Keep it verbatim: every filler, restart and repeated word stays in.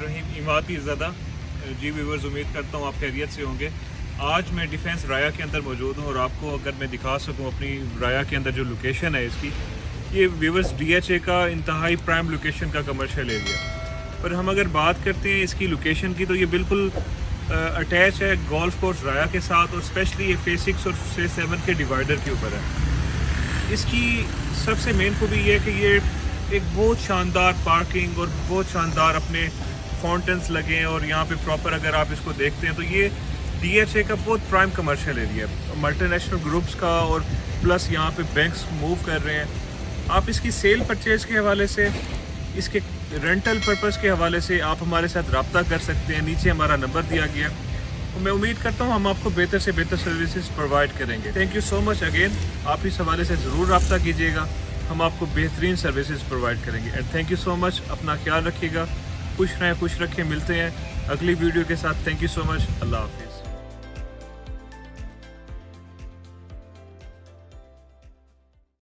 रहीम Imad Pirzada ji viewers, उम्मीद करता हूँ आप खैरियत से होंगे। आज मैं डिफेंस राया के अंदर मौजूद हूँ और आपको अगर मैं दिखा सकूँ अपनी राया के अंदर जो लोकेशन है इसकी, ये व्यूवर्स डी एच ए का इंतहाई प्राइम लोकेशन का कमर्शियल एरिया। और हम अगर बात करते हैं इसकी लोकेशन की तो ये बिल्कुल अटैच है गोल्फ कोर्स राया के साथ, और स्पेशली ये फेस सिक्स और फेस सेवन के डिवाइडर के ऊपर है। इसकी सबसे मेन खूबी ये है कि ये एक बहुत शानदार पार्किंग और बहुत शानदार अपने फाउंटेंस लगे हैं, और यहाँ पे प्रॉपर अगर आप इसको देखते हैं तो ये डीएचए का बहुत प्राइम कमर्शियल एरिया है मल्टीनेशनल ग्रुप्स का, और प्लस यहाँ पे बैंक्स मूव कर रहे हैं। आप इसकी सेल परचेज़ के हवाले से, इसके रेंटल पर्पस के हवाले से आप हमारे साथ रब्ता कर सकते हैं। नीचे हमारा नंबर दिया गया है, तो मैं उम्मीद करता हूँ हम आपको बेहतर से बेहतर सर्विसेज प्रोवाइड करेंगे। Thank you so much again. आप इस हवाले से ज़रूर रब्ता कीजिएगा, हम आपको बेहतरीन सर्विसेज प्रोवाइड करेंगे। And thank you so much. अपना ख्याल रखिएगा, खुश रहें, खुश रखें। मिलते हैं अगली वीडियो के साथ। Thank you so much. अल्लाह हाफिज़।